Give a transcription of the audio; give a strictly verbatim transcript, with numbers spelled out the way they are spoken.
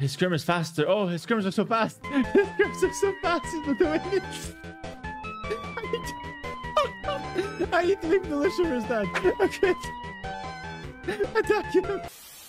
His scrimmers faster. Oh, his scrimmers are so fast. His scrimmers are so fast. He's not doing it. I need to leave the listeners, Dad. Okay. Attack him.